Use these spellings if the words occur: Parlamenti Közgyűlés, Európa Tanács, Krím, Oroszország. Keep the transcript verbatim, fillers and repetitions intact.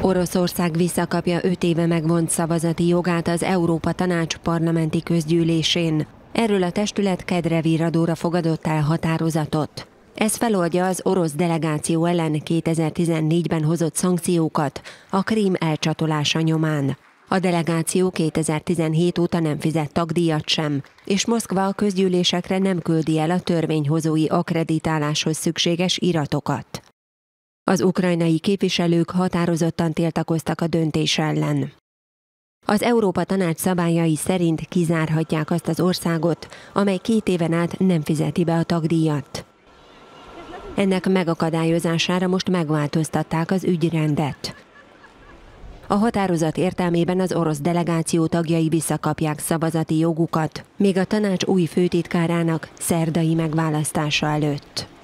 Oroszország visszakapja öt éve megvont szavazati jogát az Európa Tanács parlamenti közgyűlésén. Erről a testület kedre virradóra fogadott el határozatot. Ez feloldja az orosz delegáció ellen kétezer-tizennégyben hozott szankciókat a Krím elcsatolása nyomán. A delegáció kétezer-tizenhét óta nem fizet tagdíjat sem, és Moszkva a közgyűlésekre nem küldi el a törvényhozói akkreditáláshoz szükséges iratokat. Az ukrajnai képviselők határozottan tiltakoztak a döntés ellen. Az Európa Tanács szabályai szerint kizárhatják azt az országot, amely két éven át nem fizeti be a tagdíjat. Ennek megakadályozására most megváltoztatták az ügyrendet. A határozat értelmében az orosz delegáció tagjai visszakapják szavazati jogukat, még a tanács új főtitkárának szerdai megválasztása előtt.